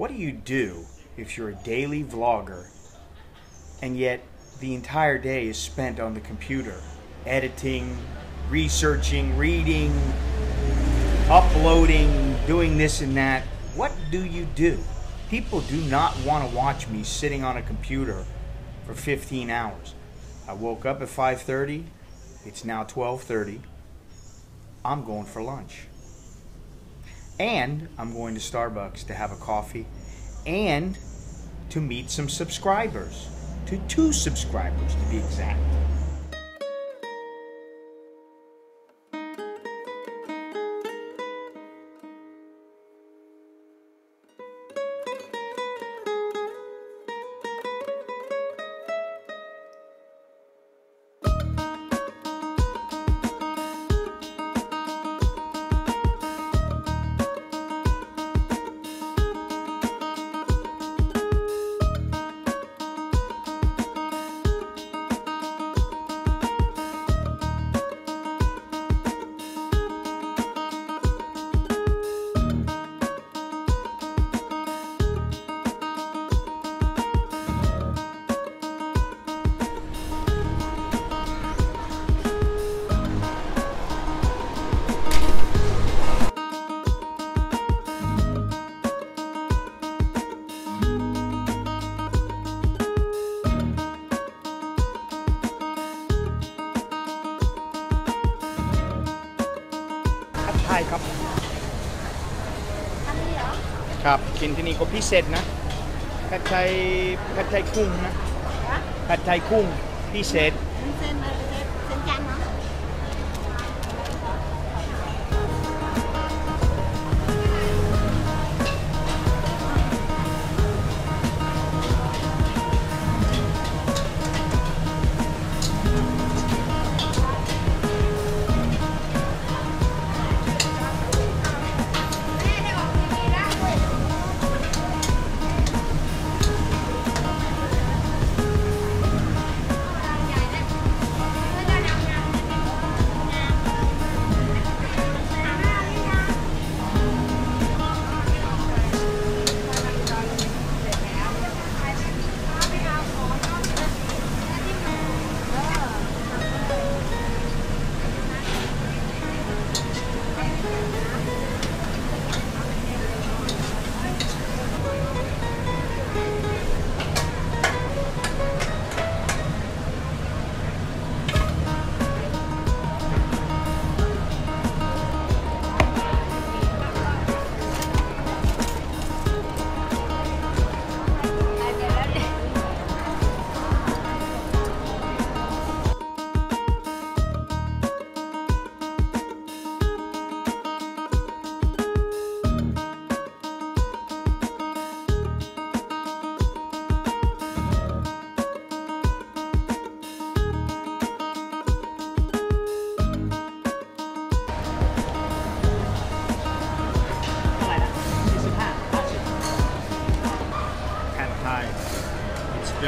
What do you do if you're a daily vlogger and yet the entire day is spent on the computer, editing, researching, reading, uploading, doing this and that? What do you do? People do not want to watch me sitting on a computer for 15 hours. I woke up at 5:30. It's now 12:30. I'm going for lunch. And I'm going to Starbucks to have a coffee and to meet some subscribers. To two subscribers, to be exact.ใช่ครับทำนี่เหรอครับกินที่นี่ก็พิเศษนะพิเศษมากเลยครับพิเศษมากเลยครับ ผัดไทยกุ้งพิเศษ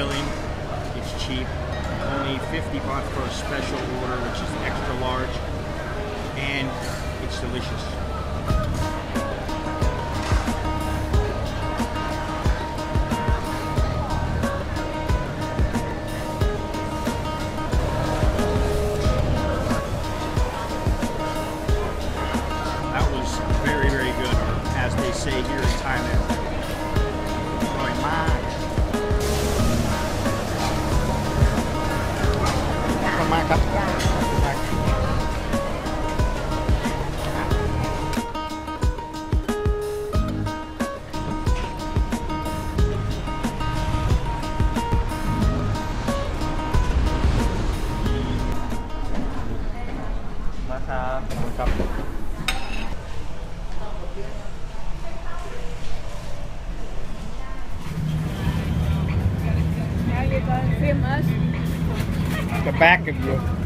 Filling, it's cheap, only 50 baht for a special order, which is extra large, and it's delicious. That was very, very good, or as they say here in Thailand. Oi mak. มาครับ the back of you.